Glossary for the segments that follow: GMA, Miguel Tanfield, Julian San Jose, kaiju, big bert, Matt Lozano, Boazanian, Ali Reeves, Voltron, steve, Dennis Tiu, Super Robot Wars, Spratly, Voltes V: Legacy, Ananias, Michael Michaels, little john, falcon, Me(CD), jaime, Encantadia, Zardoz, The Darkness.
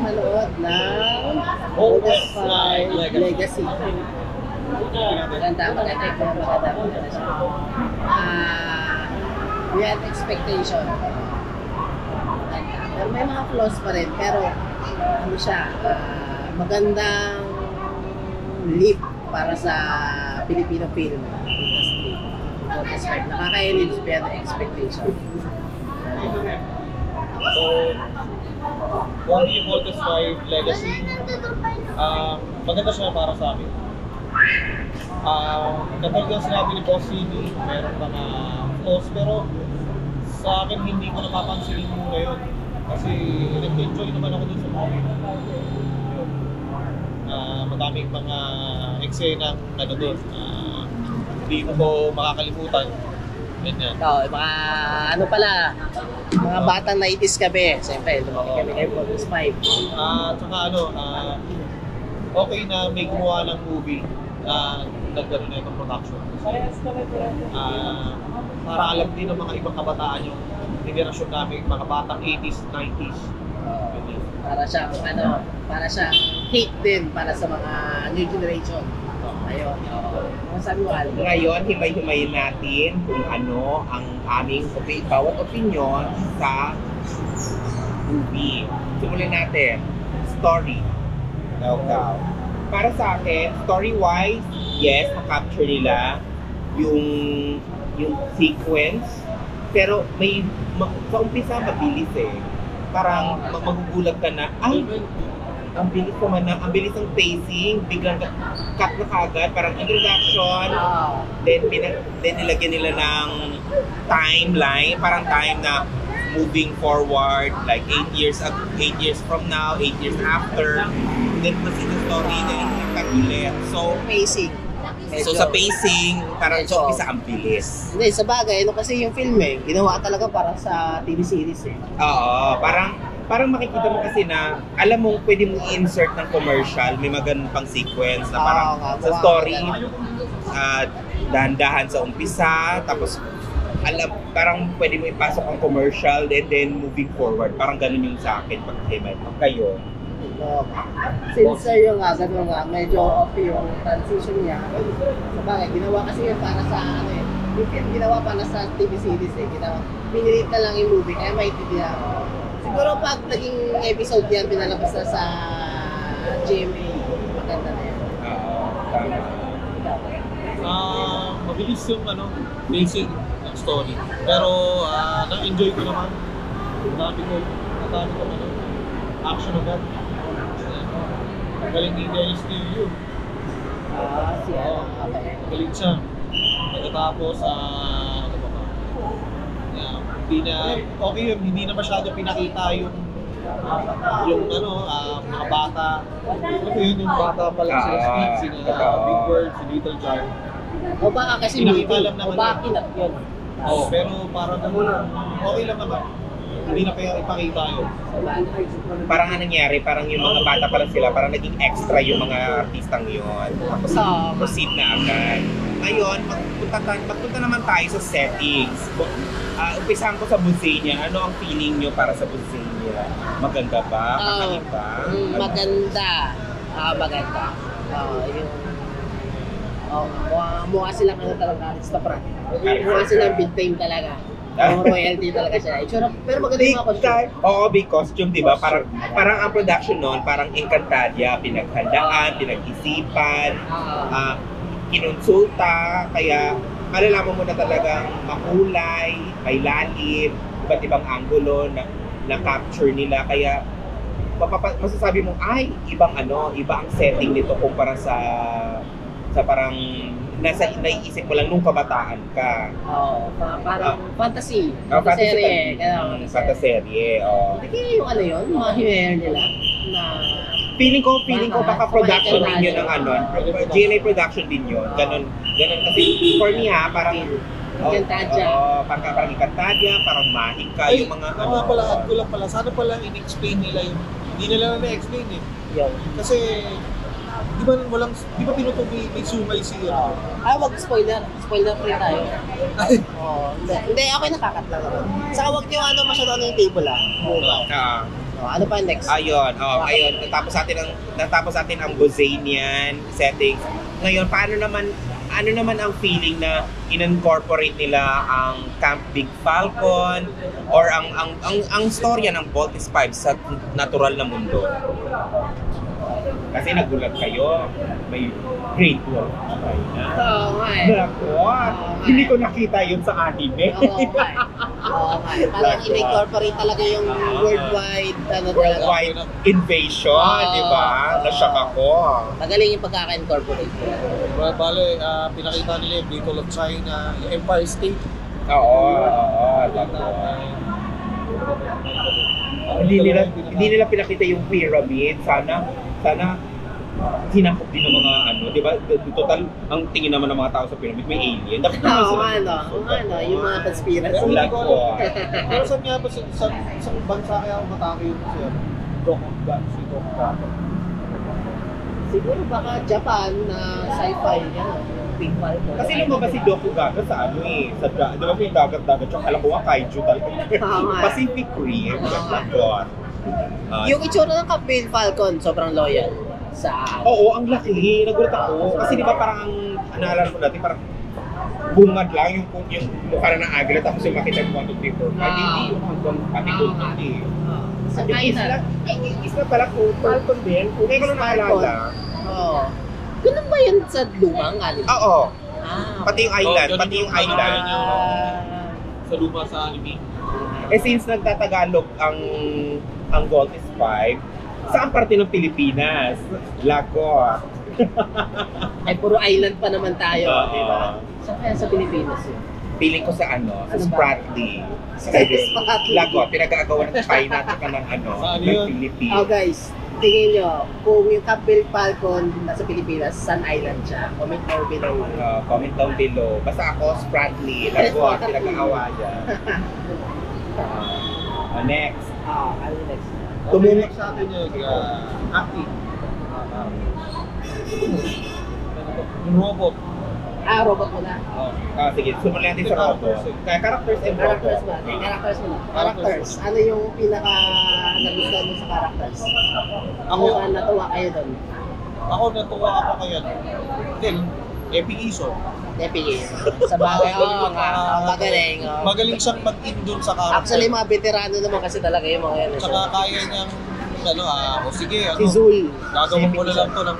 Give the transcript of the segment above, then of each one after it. manood ng Boazanian Legacy. Maganda, maganda yung maganda siya. We had expectation. Pero may mga flaws pa rin, pero ano siya, magandang leap para sa Filipino film industry. So that's right, nakakailin is better expectation. So, Bonnie Voltes 5 Legacy, maganda siya para sa akin. Katulad ng sinabi ni Boss CD, meron pa na flaws, pero sa akin hindi ko napapansin mo ngayon kasi nag-enjoy naman ako dun sa movie. Mataming mga eksena na doon, hindi ko makakalimutan. Mga ano pala, mga batang 90s kami, siyempre, lumaki kami kayo Bonus 5. Tsaka ano, okay na may gumawa ng movie na nagdano na itong production. Para alam din ng mga ibang kabataan yung generasyon namin, mga batang 80s, 90s. Para siyang, ano, para siyang hate din para sa mga new generation. Ayun. Ngayon, himay-himayin natin kung ano ang aming bawat opinion sa movie. Simulan natin. Story. Now. Para sa akin, story-wise, yes, na-capture nila yung sequence. Pero may, sa umpisa, mabilis eh. Parang magugulat ka na, ay, ang bilis naman na, ang bilis ng pacing, biglang cut na kagad, parang introduction, then nilagyan nila ng timeline, parang time na moving forward, like 8 years from now, 8 years after, then kasi the story na cut ulit. So, pacing. So sa pacing, parang isa ang bilis. Hindi, sa bagay, ano kasi yung film eh, ginawa talaga para sa TV series eh. Oo, parang makikita mo kasi na, alam mo, pwede mo i-insert ng commercial, may magandang pang sequence na parang sa story, dahan-dahan sa umpisa, tapos alam, parang pwede mo ipasok ang commercial, then moving forward. Parang ganun yung sa akin pag kayo. Sensor yung nga, ganun nga, medyo off yung transition niya. Sabagay, ginawa kasi yun para sa ano eh. Yung film ginawa para sa TV series eh. Pinilit na lang yung movie, kaya maitindihan ako. Siguro pag naging episode yan, pinalabas na sa GMA, maganda na yan. Tama. Mabilis yung basic ng story. Pero na-enjoy ko naman. Natami ko naman. Action agad. Magaling ni Dennis Tiu. Magaling siya. Pagkatapos, okay yun, hindi na masyado pinakita yung mga bata. Ano yun yung bata pala sa speech, si Big Bird, si Little John. O baka kasi pinakita naman. O baka kinat yun. Oo, pero parang okay lang naman. Hindi na kaya ipakita yun. Parang anong nangyari, parang yung mga bata pala sila, parang naging extra yung mga artistang yun. Tapos proceed na agad. Ngayon, magpunta naman tayo sa settings. Umpisahan ko sa Boazanian. Ano ang feeling nyo para sa Boazanian? Maganda ba? Kakaiba? Maganda. Maganda. Mukha silang talaga aristocrat. Mukha silang big time talaga. Royalty talaga siya. Pero maganda yung mga costume. Oo, big costume, diba? Parang ang production nun, parang Encantadia, pinaghandaan, pinag-isipan, kinonsulta, kaya malalaman mo na talagang makulay, may lalim, iba't ibang anggulo na capture nila. Kaya masasabi mo, ay, iba ang setting nito kumpara sa parang naiisip mo lang nung kabataan ka. Parang fantasy. Fantasy. Fantasy. Kaya yung mga himera nila na... Feeling ko baka production din yun ng GMA production din yun. Ganun kasi for me ha, parang... Encantadia. Parang Encantadia, parang Mahika, yung mga... Ako lang pala, sana pala in-explain nila yun. Hindi nila na-explain eh. Kasi... Di ba pinutong may sumay siya? Wag spoiler. Spoiler free tayo. Hindi, okay, nakakat lang. Saka wag yung masyado yung table ah. Ano pa next? Ayun, ayun. Natapos natin ang Boazanian settings. Ngayon, ano naman ang feeling na incorporate nila ang Camp Big Falcon or ang storya ng Voltes 5 sa natural na mundo? Kasi nagulat kayo, may grade 1. Oo nga eh. Hindi ko nakita yun sa anime. Oo nga eh. Parang in-incorporate talaga yung worldwide invasion, di ba? Nasyak ako. Magaling yung pagkaka-incorporate. Bale, pinakita nila yung Beetle of China, yung Empire State. Hindi nila pinakita yung pyramid. Sana hinakop din ng mga total ang tingin naman ng mga tao sa pyramid may alien. Dapat yung mga conspiracy. Pero saan nga ba sa bansa kaya ako matake yun siya? Dokkan. Siguro baka Japan na sci-fi yan. Kasi lumabas si Dokugawa sa diba ko yung dagat-dagat yung alam ko nga kaiju talaga. Pacific Rim. Yung itsura ng Captain Falcon, sobrang loyal sa... Oo, ang laki. Nagulat ako. Kasi di ba parang, naalala ko dati, parang bungad lang yung mukha na ng agila tapos yung makita yung 1, 2, 3, 4. Hindi yung hanggang pati gold pati. Sa China. Isla pala ko, Falcon din. Kung ko na naalala. Oo. Ganun ba yan sa lumang anime? Oo. Pati yung island. Pati yung island. Sa luma sa anime. Eh since nagtatagalog ang Voltes 5, saan parte ng Pilipinas? Lagos. Ay, puro island pa naman tayo, di ba? Saan kaya sa Pilipinas yun? Piling ko sa sa Spratly. Lagos, pinag-aagawan ng China at ng Pilipinas. Oh guys, tingin nyo, kung yung Captain Falcon nasa Pilipinas, Sun Island siya? Comment down below. Comment down below. Basta ako, Spratly, Lagos, pinag-aagawan. Next. Ano next? Tumulong sa akin yung acting. Yung robot. Robot mo na. Sige, sumulan natin sa robot. Kaya characters and robot. Characters. Ano yung pinaka-nagustuhan mo sa characters? Ako ba natuwa kayo doon? Ako natuwa ako kayo. Then, Epic Iso. Sa bagay, magaling. Magaling siyang mag-in dun sa character. Actually, mga veterano naman kasi talaga yung mga yan. Saka kaya niyang, si Zul. Gagawin mo na lang to ng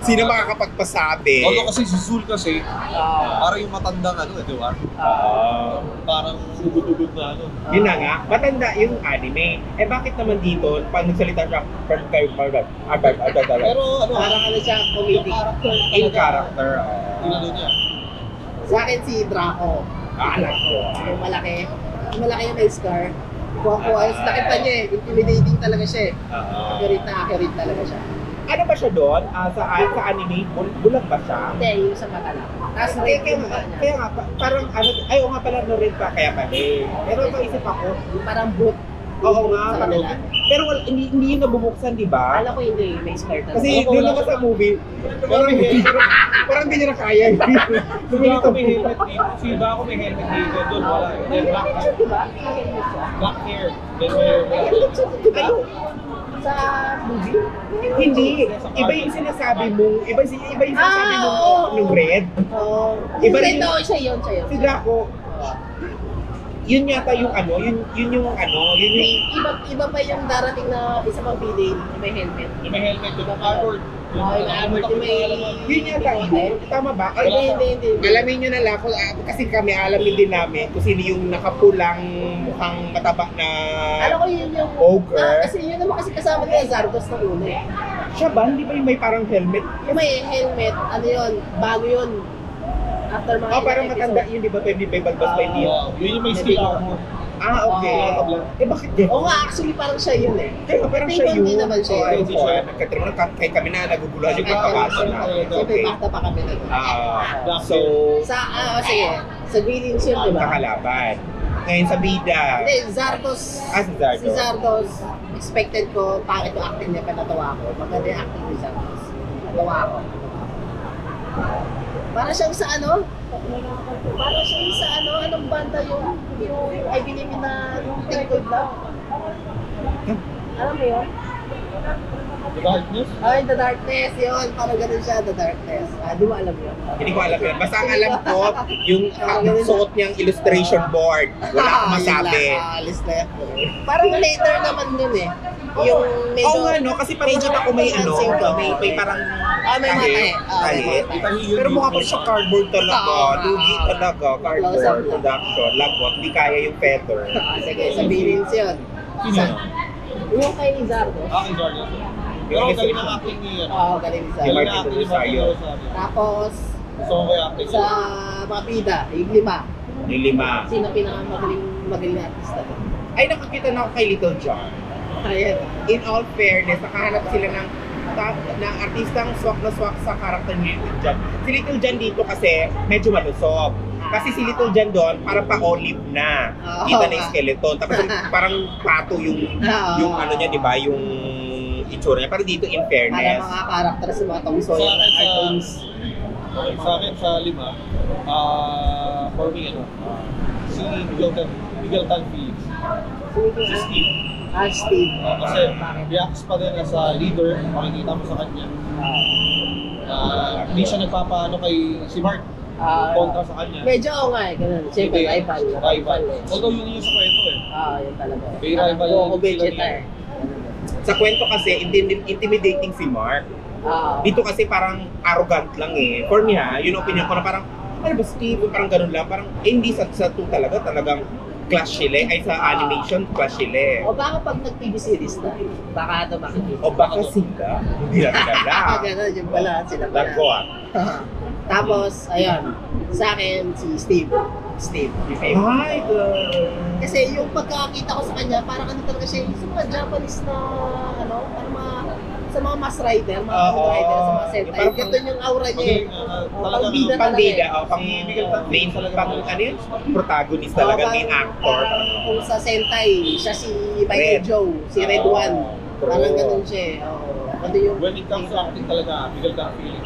Sino makakapagpasabi? Although kasi si Zul kasi, parang yung matandang di ba? Parang sugod-ugod na Yun na nga, matanda yung anime. Eh bakit naman dito, pag nagsalita siya, pero parang siya, comedic. In character. Tinalo niya. Sa akin si Draco. Yung malaki. Yung malaki yung may scar. Ayos nakita pa niya eh. Intimidating talaga siya eh. Accurate na accurate talaga siya. Ano ba siya doon? Sa anime? Bulag ba siya? Hindi, yung sa mata lang. Kaya nga, parang ayaw nga pala rin pa kaya pa. Pero maisip ako. Parang boot. Oo nga. Pero hindi yun nabubuksan, di ba? Alam ko hindi, may square talaga. Kasi doon naman sa movie, parang hindi niya na kaya. Siba ako may helmet dito. Doon wala. Then black hair. Black hair. Then sa movie? Hindi. Iba yung sinasabi mong nung red. Iba rin daw siya yun. Si Draco. Yun yata yung yun yung iba pa yung darating na isa pang bilin, may helmet yung armor. Yun yata yun, tama ba? Hindi. Alamin nyo na lang, kasi kami alamin din namin kung sino yung nakapulang mukhang mataba na ogre. Kasi yun naman kasi kasama nila Zardoz na una eh. Siya ba? Hindi ba yung may parang helmet? May helmet, bago yun. Parang matanda yun, di ba? Pwede ba balbas pa yun? Yun yung may skill ako. Okay. Bakit din? Actually parang siya yun eh. Parang siya yun. Hindi naman siya yun. Kahit kami na naguguluhan yung pagkabasa natin. May bata pa kami na. Sa greetings yun, di ba? Kakalaban. Ngayon sa bida. Hindi, Zardoz. Si Zardoz, expected ko, pangit yung acting niya, pinatawa ko. Maganda yung acting ni Zardoz. Natawa ko. Para siyang sa ano? Anong banda yung I believe na yung tingkod lang? Alam mo yun? The Darkness? Ay, The Darkness yun. Parang ganun siya, The Darkness. Di mo alam yun. Hindi ko alam yun. Basta ang alam ko, yung suot niyang illustration board. Wala akong masabi. Parang later naman yun eh. Yung medyo... Oo nga no, kasi medyo ako may ano, may parang... may matay. Pero mukha ko siya cardboard talaga. Lugi talaga. Cardboard production. Lagot. Hindi kaya yung feather. Sige, sabihin yun. Yung kay Zardoz. Ah, kay Zardoz. Pero galing ang acting niya. Oo, galing sa Zardoz. Tapos, sa mga pida, yung lima. Yung lima. Sino pinakamagaling na artista? Ay, nakakita na ako kay Little John. Ayan. In all fairness, nakahanap sila ng artistang swak na swak sa karakter ni Little John. Si Little John dito kasi medyo malusog. Kasi si Little John doon, parang pa-olive na. Kita na yung skeleton. Tapos parang pato yung ano niya, di ba? Yung itsura niya. Parang dito, in fairness. Parang mga karakter sa mga tungsoy. Sa akin, sa lima, for me, ano, si Miguel Tanfield. Si Steve. Steve. Kasi reacts pa rin as a leader. Makikita mo sa kanya. Hindi siya nagpapaano kay si Mark. Kontra sa kanya. Medyo ako nga eh, ganun. Siyempre, rival eh. Although yun yung sa kwento eh. Yun talaga. May rival yun. Ako vegetar. Sa kwento kasi, intimidating si Mark. Dito kasi parang arrogant lang eh. For me ha, yun opinion ko na parang, ano ba Steve? Parang ganun lang. Parang, hindi sa two talaga, talagang clash sila. Ay sa animation, clash sila. O baka pag nag-TV series na, baka ito makikita. O baka sila, hindi lang nila. Ganun, yun pala, sila pala. Lagot. Tapos, ayun, sa akin, si Steve. Hi, girl! Kasi yung pagkakita ko sa kanya, parang ano talaga siya, sa mga Japanese na, ano, sa mga mass rider, mga rider, sa mga sentai. Ganito yung aura niya eh. Pang-bida talaga eh. Pang-protagonist talaga, main actor. Kung sa sentai, siya si Michael Joe, si Red One. Parang ganun siya eh. When it comes to acting talaga, Miguel Tanfield.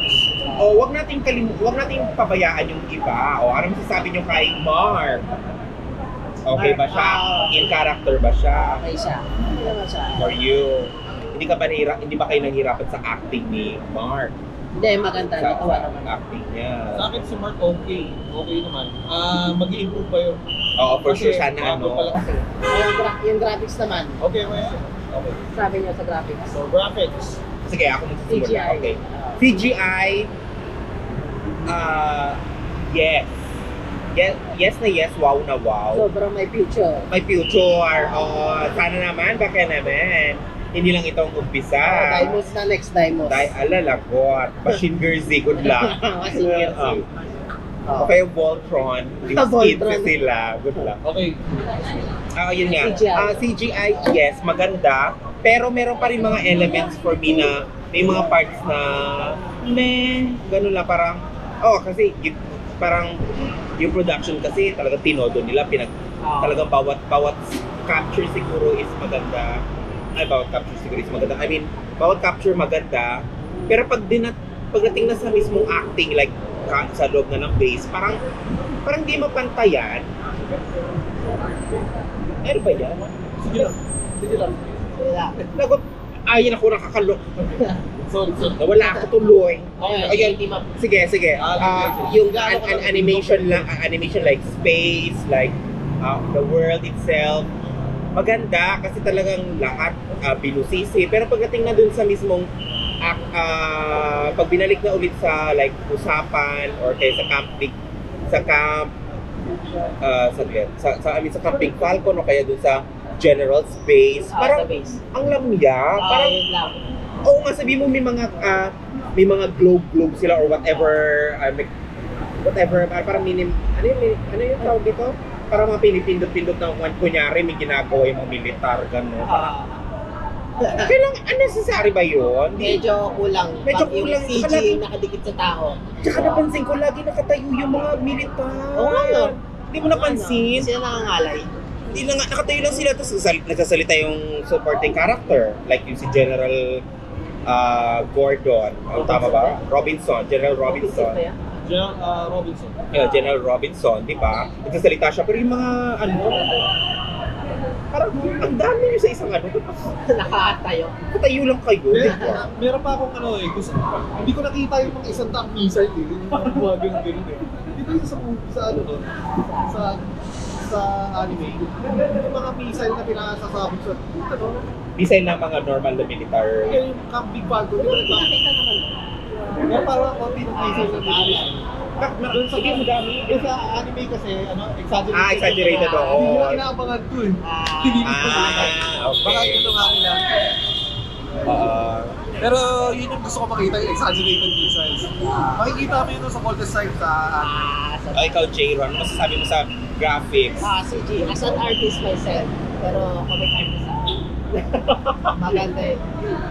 Huwag nating pabayaan yung iba. Ano masasabi nyo kay Mark? Okay ba siya? In character ba siya? Okay siya. Hindi naman siya. For you. Hindi ba kayo nanghirapan sa acting ni Mark? Hindi, maganda. Natuwa naman. Acting niya. Sa akin si Mark okay. Okay naman. Mag-improve pa yun. Oo, for sure. Sana ano. Yung graphics naman. Okay, well. Sabi nyo sa graphics. So, graphics. Sige, ako magsisimula. Okay. CGI, yes na yes, wow na wow. Sobrang may future. May future, sana naman, baka naman. Hindi lang itong umpisa. Daimos na next Daimos. Alalagot, Machine Gerzi, good luck. Machine Gerzi. Okay, Voltron, skid na sila, good luck. Okay. Yun nga. CGI, yes, maganda. Pero meron pa rin mga elements for me na may mga parts na ganun lang parang kasi parang yung production kasi talaga tinodo nila talaga bawat capture siguro is maganda. I mean, bawat capture maganda. Pero pagdating na sa mismong acting like sa loob na ng base, parang di mapantayan. Ano ba yan? Sige lang. Ayun ako nakakalok. Sorry. Nawala ako tuloy. Ayun, sige. Yung animation like space, like the world itself. Maganda kasi talagang lahat binusisi. Pero pagdating na dun sa mismong pag binalik na ulit sa like usapan or kaya sa Camping Falcon o kaya dun sa general space, parang ang lamya, parang sabi mo may mga globe sila or whatever parang minim ano yung tawag dito, parang mga pinipindot-pindot na kunyari may ginagawa yung mga militar gano'n. Kailangan unnecessary ba yun? Medyo kulang yung CG nakadikit sa tao. Tsaka napansin ko lagi nakatayo yung mga militar. Hindi mo napansin? Sila nangangalay. Hindi lang, nakatayo lang sila, tapos nagsasalita yung supporting character. Like yung si General Gordon, tama ba? Robinson, General Robinson. General Robinson, di ba? Nagsasalita siya, pero yung mga, Parang ang dami nyo sa isang ano, nakatayo. Katayo lang kayo. Meron pa akong ano eh, gusto, hindi ko nakita yung mga isang taang missile eh. Yung mga buwagin ng ganun eh. Dito yung sa ano to, sa anime, yung mga missile na pinakasasabog sa ano. Missile na mga normal na militar. Yung big bago, yung nakita naman. Yung parang konti ng missile na pinakasasabog. Doon sa game dami, yung sa anime kasi ano, exaggerated. Ah, exaggerated ako. Hindi nyo inaabangan to eh. Okay. Baka ito nga nila. Pero yun yung gusto ko makita, yung exaggerated missiles. Makikita mo yun sa contest site sa anime. O ikaw, J-Ron, ano masasabi mo sa graphics? CG, as an artist myself, pero comic artist ako. Maganda eh.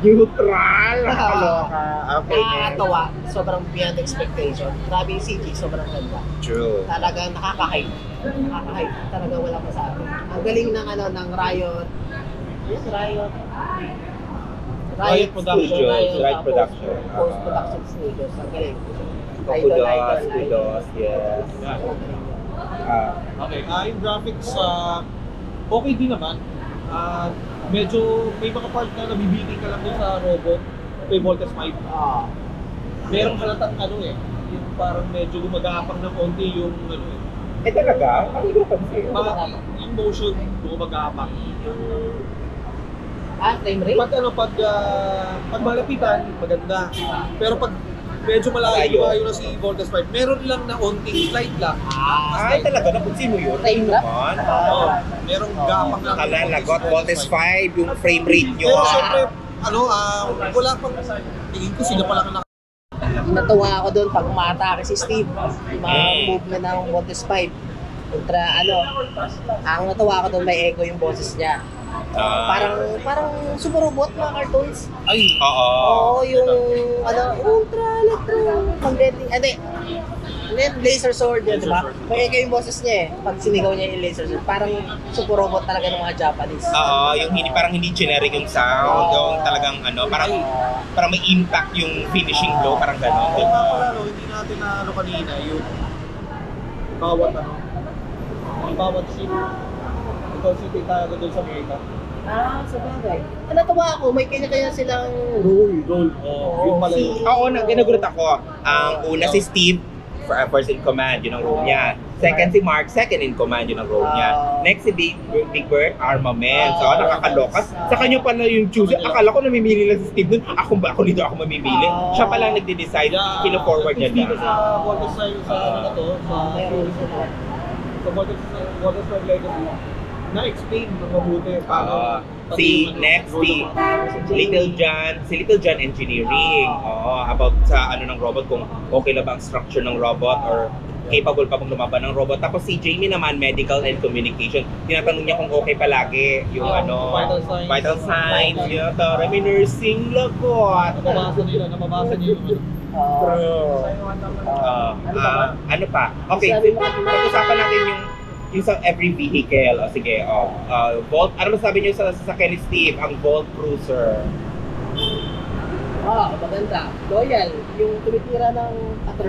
Neutral! Nakaloka. Okay. Nakakatawa. Sobrang beyond expectation. Grabe yung CG, sobrang ganda. True. Talagang nakaka-hype. Nakaka-hype. Talaga walang masabi. Ang galing ng ano, ng Riot. Yes, Riot. Riot Production. Riot Production. Post-production studios. Ang galing. Kudos, kudos, yes. Okay, yung graphics, okay din naman. Medyo may mga part na nabibiting ka lang doon sa robot, may voltage mic. Merong halatang ano eh, yung parang medyo gumagapang ng konti yung ano eh. Eh talaga? Ano yung pansin? Yung motion, gumagapang. Frame rate? Pag ano, pag malapitan, maganda. Pero pag medyo malayo na si voltage mic, meron lang na onting slide lang. Ay talaga, napunsin mo yun? Time lang? Merong gapang lang. Kala, lagot, voltage 5, yung frame rate nyo. Pero syempre, ano, wala pang, tingin ko sila pala na natuwa ako doon pag umatake si Steve, yung mga movement ng voltage 5. Kontra, ano, ang natuwa ako doon, may echo yung boses niya. Parang super robot mga cartoons. Ay, oo. Oo, yung, ano, ultra-electro-magnetic, laser sword yun, di ba? May echo yung boses niya eh, pag sinigaw niya yung laser sword. Parang super robot talaga ng mga Japanese. Oo, yung hindi, parang hindi generic yung sound, yung talagang ano, parang may impact yung finishing blow, parang gano'n. Yung mga palaro, hindi natin na ano kanina, yung bawat ano, bawat scene. Consultate tayo doon sa Amerika. Sabagay. Natawa ako, may kanya-kanya silang role. Oo, nagulat ako. Ang una si Steve, first in command, yun ang role niya. Second si Mark, second in command, yun ang role niya. Next si Big Bird, armament. So, nakakalokas. Sa kanya pala yung choose. Akala ko namimili lang si Steve doon. Ako dito, ako mamimili. Siya pala nagde-decide, kino-forward niya lang. Sa Voltage Strike, sa ano to, sa Voltage Strike Legacy, na-explain ng mabuti paano si Little John engineering about sa ano ng robot, kung okay na ba ang structure ng robot or capable pa bang lumaban ng robot. Tapos si Jamie naman, medical and communication, tinatanong niya kung okay palagi yung vital signs yun, tara may nursing lagot. Napabasa niyo yun. Ano pa? Okay, pag-usapan natin yung sa every vehicle. O sige, Volt, ano masabi niyo sa sasakyan ni Steve, ang Volt Cruiser? Maganda. Loyal. Yung tumitira ng cutter.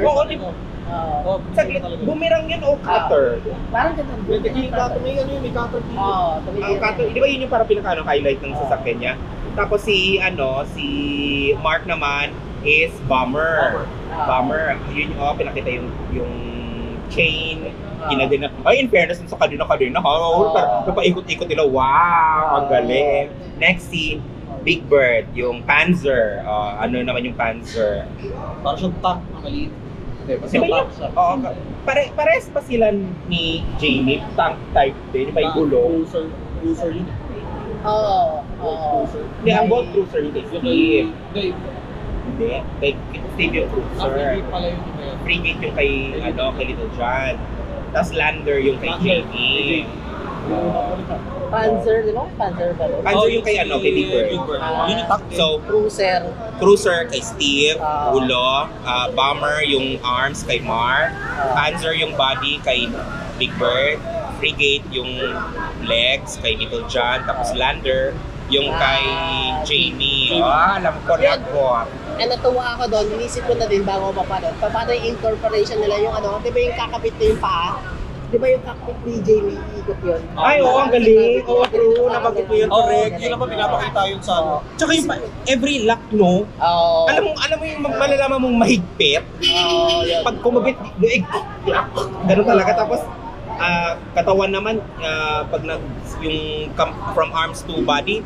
Saglit, bumirang yan o cutter? Parang ganun. May cutter dito. Di ba yun yung parang pinaka-highlight ng sasakyan niya? Tapos si Mark naman is Bomber. Bomber. Yun pinakita yung chain. Kinadin na, in fairness, sa kadina, napaikot-ikot nila, wow, ang galing. Next, si Big Bird, yung Panzer. Ano naman yung Panzer? Parang siyang tank na maliit. Pares pa sila ni Jamie, tank type din, may gulong. Cruiser yun. Hindi, ang Gold Cruiser yun. Hindi, kay Steve yung Cruiser. Frigate yung kay Little John. Tapos Lander yung kay Jamie. Panzer, di ba? Panzer ba? Panzer yung kay Big Bird. So, Cruiser kay Steve, ulo. Bomber yung arms kay Mark. Panzer yung body kay Big Bird. Frigate yung legs kay Little John. Tapos Lander yung kay Jamie. Alam ko lang po. Natuwa ako doon, inisip ko na din bago mapanood, paano yung incorporation nila yung ano, di ba yung kakapit na yung paa Di ba yung taktik ni Jamie ikot yun? Ay, oo, ang galing. Oo, true. Napagod mo yun. Correct. Yun naman, pinapakita yun sa ano. Tsaka yung every lock, no? Oo. Alam mo yung malalaman mong mahigpit? Oo, yan. Pag kumabit, luig, ganun talaga. Tapos, katawan naman, pag yung from arms to body,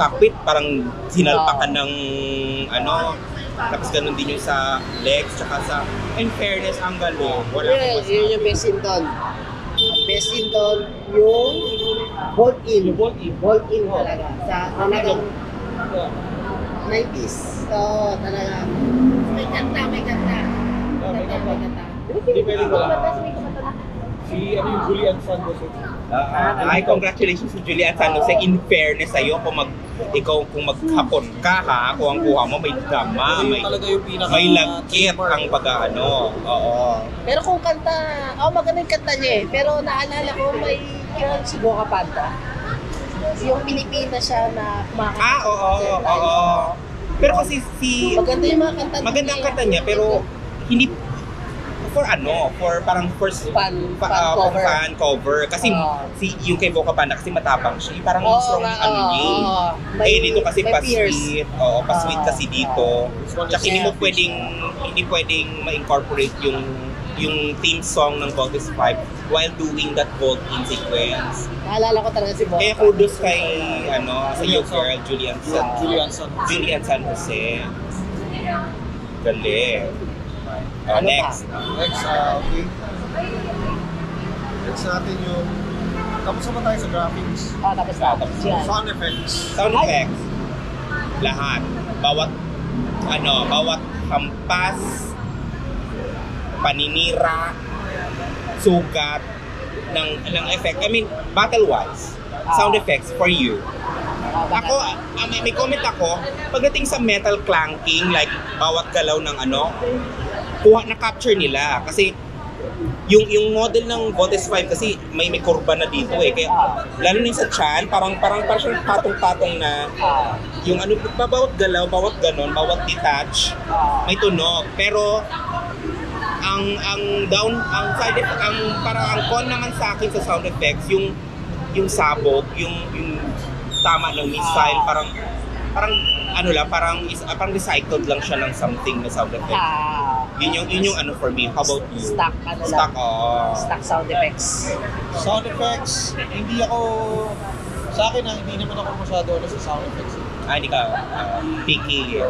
cockpit, parang sinalpakan ng ano. Tapos ganun din yung sa legs, tsaka sa fairness ang galo. Wala akong yun yung best in doon. Best in doon yung bolt-in. Bolt-in talaga. Sa talagang 90s. So talaga. May kanta, may kanta. Depende ko lang. Si ano yung Julian San Jose? Ay, congratulations si Julian San Jose. In fairness sa'yo, kung maghapon ka ha, kung ang kuha mo may drama, may lagkit ang pag-ano. Pero kung kanta, maganda yung kanta niya eh. Pero naalala ko may kailan si Boca Panta. Yung Pilipina siya na kumakanta. Oo. Pero kasi si... Maganda yung mga kanta niya. Maganda ang kanta niya, pero hindi... for fan cover kasi si UK Vocal Panda kasi matapang siya parang strong ano niya dito kasi pa-sweet kasi dito kasi hindi pwedeng ma-incorporate yung theme song ng Voltes 5 while doing that bolt-in sequence. Naalala ko talaga si Bob. Kaya kudos kay sa yung girl Julian San Jose. Galing. Next, okay. Next natin yung... Tapos naman tayo sa graphics. Tapos yeah. Sound effects. Lahat. Bawat hampas, paninira, sugat, ng effect. I mean, battle-wise, sound effects for you. Ako, may comment ako, pagdating sa metal clanking, like bawat galaw ng na-capture nila. Kasi yung model ng Voltes 5 kasi may kurba na dito eh. Kaya lalo na sa chan, parang siyang patong-patong na yung bawat galaw, bawat ganon, bawat detach, may tunog. Pero ang con naman sa akin sa sound effects, yung sabog, yung tama ng missile, parang recycled lang siya ng something na sound effect. Yun yung for me. How about you? Stock sound effects. Sound effects, hindi ako, sa akin hindi naman ako masyado sa sound effects. Hindi ka picky.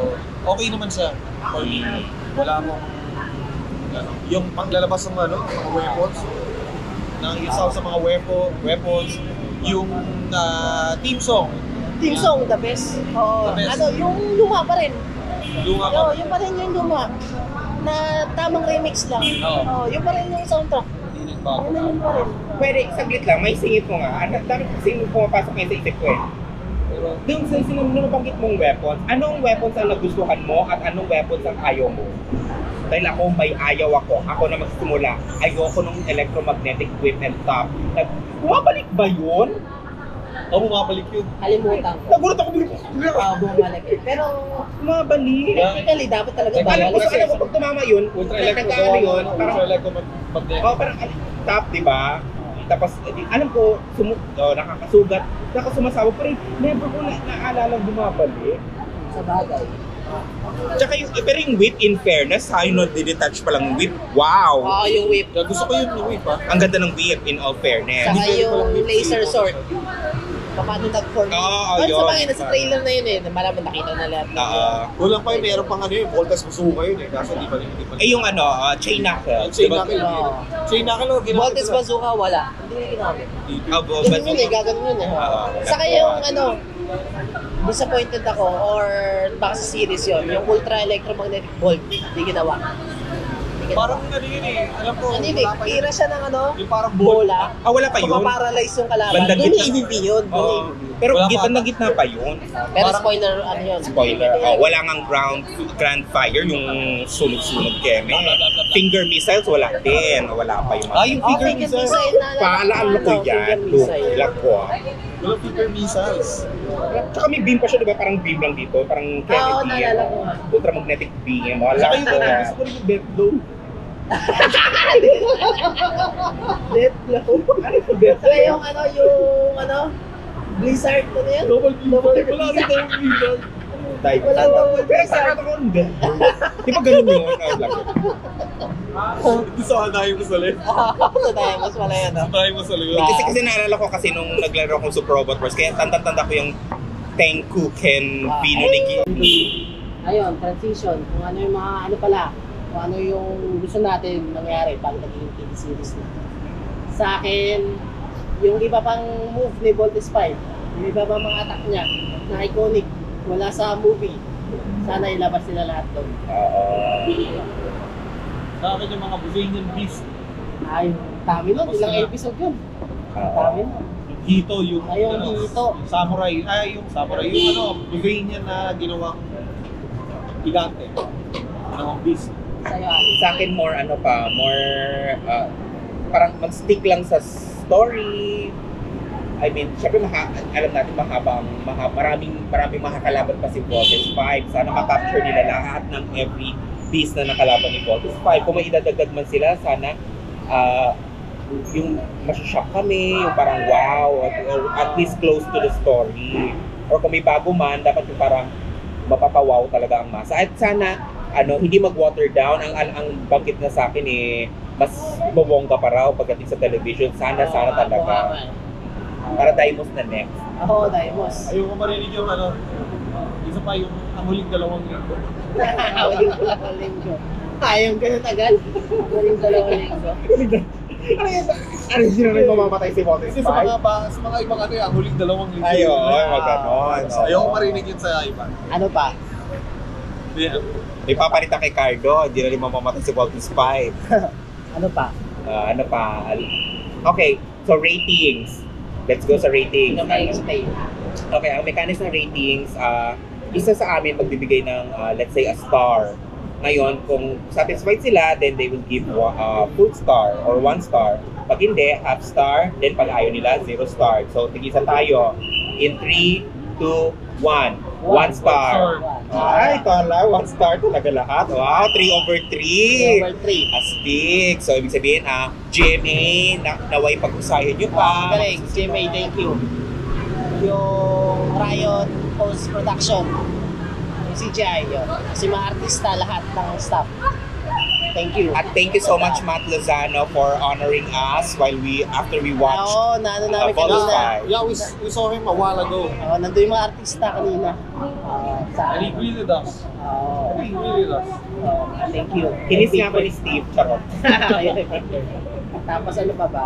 Okay naman siya. Wala akong, yung paglalabas ng mga weapons, nangisaw sa mga weapons, yung team song. Team song, the best. Oh, the best. Yung luma pa rin. Yung pa rin yung luma. Na tamang remix lang. Yung pa rin yung soundtrack. Ano yun pa rin? Pwede, saglit lang. May singit mo nga. Ang dami kong singit pumapasok ngayon sa isip ko eh. Doon sa nabanggit mong weapons, anong weapons ang nagustuhan mo at anong weapons ang ayaw mo? Dahil ako may ayaw ako. Ako na magsimula. Ayoko ng electromagnetic weapon top. Bumabalik ba yun? Oo, bumabalik yun. Kalimutan ko. Nagulat ako dito. Bumabalik yun. Pero, bumabalik. Technically, dapat talaga bawal. Gusto ko pag tumama yun, ultra-electro yun. Ultra-electromagnetic. Oo, parang top, di ba? Tapos, alam ko, nakakasugat. Nakasumasawag pa rin. Never ko naalala bumabalik. Sa bagay. Tsaka yung whip, in fairness, dinetouch pa lang whip. Wow! Oo, yung whip. Gusto ko yung whip, ha? Ang ganda ng whip, in all fairness. Saka yung laser sword. Paano nag-form? Sa bagay, nasa trailer na yun eh. Maraming nakita na lahat. Kulang pa yun, meron pang Voltes Bazooka yun eh. Kaso di pa rin. Yung chain knuckle. Chain knuckle. Voltes Bazooka, wala. Hindi na ginamit. Ganun yun eh, gagawin yun eh. Saka yung disappointed ako, or baka sa series yun, yung ultra-electromagnetic bolt, hindi ginawa. Parang yun eh, alam ko, tira siya ng yung parang bola. Wala pa yun? Paparalyze yung kalaban. Doon yung EVP yun. Pero gitna pa yun. Pero spoiler, yun? Spoiler. Wala ngang grand fire, yung sunog-sunog keme. Finger missiles, wala din. Wala pa yung mga. Yung finger missiles. Paalaan ko yan. Walang finger missiles. Tsaka may beam pa siya, diba? Parang beam lang dito. Parang Kennedy. Ultramagnetic beam. Wala. Gusto ko rin yung Let blow. Ano po ba? Kaya yung ano, blizzard ko na yun? Double blizzard. Wala double blizzard. Di ba ganun mo yun? Sa Daimos wala yun. Sa Daimos wala yun. Sa Daimos wala yun. Kasi naalala ko kasi nung naglaro akong Super Robot Wars, kaya tanda-tanda ko yung Tenkuken Binonigi. Ayun, transition. Kung ano yung mga ano pala. Kung ano yung gusto natin nangyari pag naging TV series na. Sa akin, yung iba pang move ni Bolt Spike, yung iba pang mga attack niya na iconic, wala sa movie. Sana ilabas nila lahat doon. Sa akin yung mga Boazanian Beast. Ay, dami nun. Ilang episode yun. Dami nun. Yung Hito, yung Samurai. Ay, yung Samurai. Yung ano, Boazanian na ginawang gigante. Ginawang Beast. Sa akin more ano pa, more parang mag-stick lang sa story. I mean, syempre alam natin maraming makakalaban pa si Boaz's 5. Sana ma-capture nila lahat ng every piece na nakalaban ni Boaz's 5. Kung may idadagdag man sila, sana yung masushock kami, yung parang wow, or at least close to the story. Or kung may bago man, dapat yung parang mapapawaw talaga ang masa. At sana ano, hindi mag-water down. Ang bangkit na sa akin eh, mas bobongga pa raw pagdating sa television. Sana talaga. Para Daimos na next. Oo, Daimos. Ayaw ko marinig yung ano, isa pa yung ang huling dalawang linggo. Ang huling dalawang linggo. Ayaw ganun agad. Ang huling dalawang linggo. Ano yun na rin mamamatay si Boaz's 5? Sa mga ibang ano yung ang huling dalawang linggo. Ayaw, magano'n. Ayaw ko marinig yun sa iba. Ano pa? May papalitan kay Cardo, hindi na rin mamamatay si Boaz's 5. Ano pa? Ano pa? Okay, so ratings. Let's go sa ratings. Okay, ang mechanics ng ratings, isa sa amin magbibigay ng, let's say, a star. Ngayon, kung satisfied sila, then they will give full star or 1 star. Pag hindi, half star, then pag ayaw nila, 0 star. So, tig-isa tayo. In 3, 2, 1. 1 star. Ay, ito lang. 1 star talaga lahat. Wow, 3/3. 3/3. Astig. So, ibig sabihin, GMA, naway pag-usahin nyo pa. Galing, GMA, thank you. Yung Riot Post-Production, yung CGI yun. Kasi mga artista, lahat ng staff. Thank you. And thank you so much, Matt Lozano, for honoring us while after we watched. Oo, naano namin kanina. Yeah, we saw him a while ago. Nandun yung mga artista kanina. And he greeted us. Thank you. Kinis nga ako ni Steve. Charot. Tapos ano pa ba?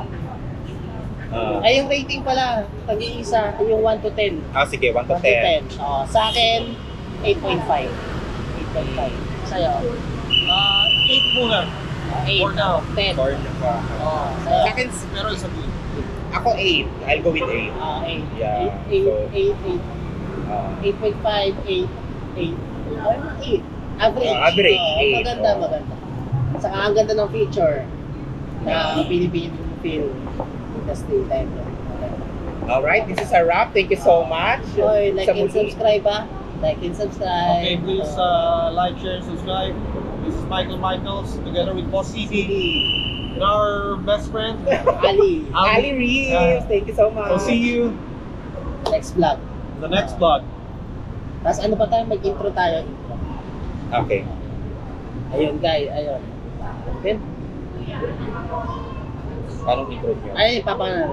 Ay, yung rating pala, tag-iisa, yung 1 to 10. Ah, sige, 1 to 10. Sa akin, 8.5. Sa'yo? 8 muna. 8. For now. 10. Sa akin, pero isa din. Ako 8. I'll go with 8. 8. Yeah. 8.5, 8. Average. Maganda. Saka ang ganda ng feature na Pilipino film industry time. Alright, this is a wrap. Thank you so much. Like and subscribe Like and subscribe. Okay, please like, share, subscribe. This is Michael Michaels together with Boss CD and our best friend Ali Reeves. Thank you so much. We'll see you next vlog. The next vlog. Tapos ano pa tayo? Mag-intro tayo. Okay. Ayun guys, ayun. Then anong intro niyo? Ay, papana.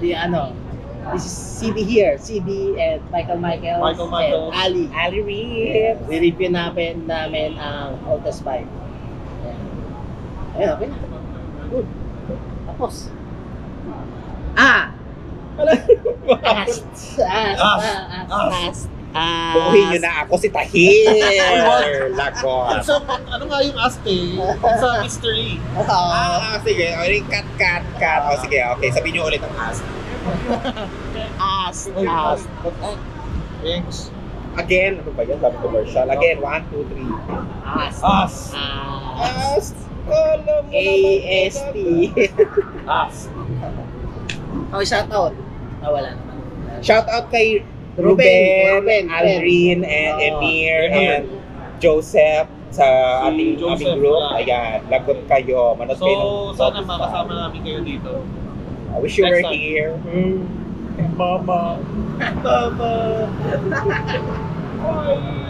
Di ano. This is CD here, CD at Michael Michaels. And Ali Reeves. Review namin ang Ultra Spy. Ayan, okay na. Good. Tapos. Buuhin nyo na ako si Tahir. Lakot. So, ano nga yung ask sa mystery? Sige, cut. Sige, okay. Sabihin nyo ulit ang ask. Ask. Thanks. Again, ano ba yan? Sabi commercial. Again, 1, 2, 3. Ask. AST. Ask. Oh, shout out. Wala naman. Shout out kay Ruben, Aldrin, and Emir, and Joseph. sa ating group. Ayan, lagot kayo. Manood kayo ng sana makasama namin kayo dito. I wish you were here. Mama. Mama. Bye.